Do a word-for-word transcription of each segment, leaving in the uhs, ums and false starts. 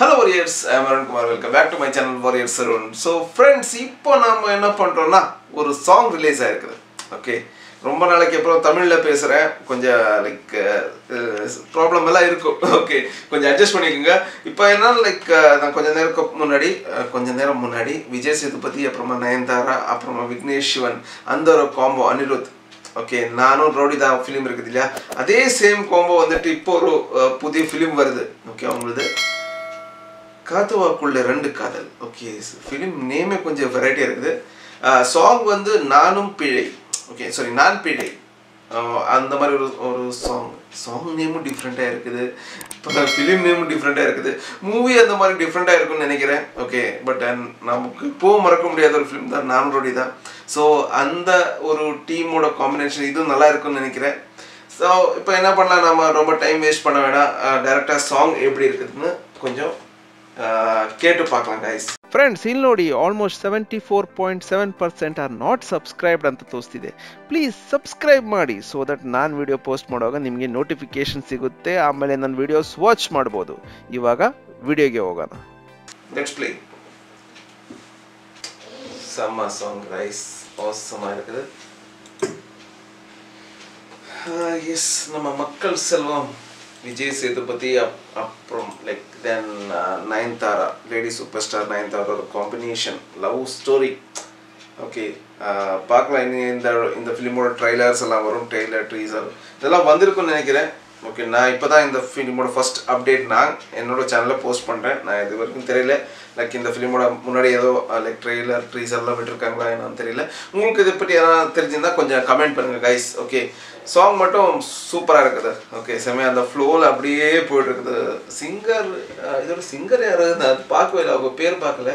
Hello warriors, I am Arun Kumar. Welcome back to my channel Warriors Arun. So friends, இப்போ நாம என்ன பண்றோம்னா ஒரு song release ஆயிருக்கு. Okay. ரொம்ப நாளைக்கு அப்புறம் தமிழ்ல பேசுறேன். கொஞ்சம் லைக் problem எல்லாம் இருக்கு. Okay. கொஞ்சம் adjust பண்ணிக்கங்க. இப்போ என்ன லைக் நான் கொஞ்ச நேரம் முன்னாடி கொஞ்ச நேரம் முன்னாடி விஜய் சேதுபதி அப்புறமா நயன்தாரா அப்புறமா விக்னேஷ் சிவன் அந்த ஒரு combo Anirudh Okay, Nano Rodida film Rikadilla. Are they same combo on the Tiporo uh, Pudi film? Okay, on the Kathawa Kulde Rand Kadal. Okay, so film name a conja variety. Uh, song one the Naan Pizhai. Okay, sorry, Naan Pizhai. Uh, and the Maru song. Song name different air. Film name different air. Movie and the Maru different air. Okay, but then Namuko Markum the other film, the Naan Rodida. So, and the team mode combination is very good. So, now we have time waste. Uh, director song is very good. Guys. Friends, illodi almost seventy-four point seven percent are not subscribed anta tostide. Please subscribe maadi so that nan video post maduvaga nimge notification sigutte aamele nan videos watch madabodu. Ivaga video ge hogana. Let's play. Summer song guys. Awesome ah irukku. Ah yes, nama makkal selvam Vijay Sethupathi from like then uh, Nayanthara, lady superstar Nayanthara combination love story. Okay, uh, park line in the in the film or trailers along trailer teaser. Tella Vandirkun Negre. Okay, na Ipada in the film or first update na and not a channel post pandra. Nay, they were in Terrele like in the film or Munari like trailer teaser love it kangla and Terrele. Mulk the Petiana Terjina Konja comment panga guys. Okay. Song matum super irukku. Okay, semi and the flow la abdiye poitirukku. Singer idoru singer yaru na paakave illa avanga per paakala.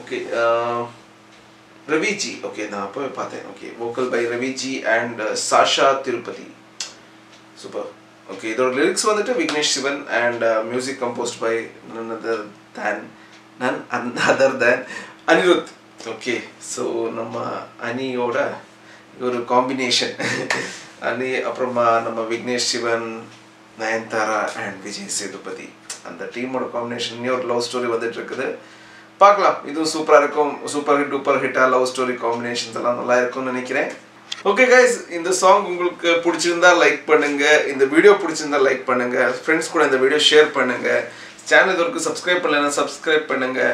Okay, uh, Raviji. Okay, na appo paathen. Okay, vocal by Raviji and uh, Sasha Tirupati. Super. Okay, idoru lyrics vandittu Vignesh Shivan and uh, music composed by none other than none other than Anirudh. Okay, so namma Aniyoda your combination and aproma nama Vignesh Shivan Nayanthara and Vijay Sethupathi and the team oda combination your love story vandirukku paakalam idu super ah irukum super hit duper hit ah love story combinations alla nalla irukum nenikiren okay guys indha song ungalku pidichirundha like pannunga indha video pidichirundha like pannunga friends kuda indha video share pannunga channel idhukku subscribe pannalana subscribe pannunga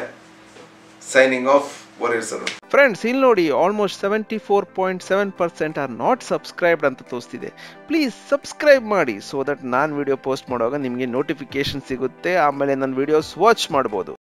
signing off Warriors Arun. Friends, illodi almost seventy-four point seven percent are not subscribed anta tostide. Please subscribe maadi so that nan video post maduvaga nimge notification sigutte aamele nan videos watch madabodu.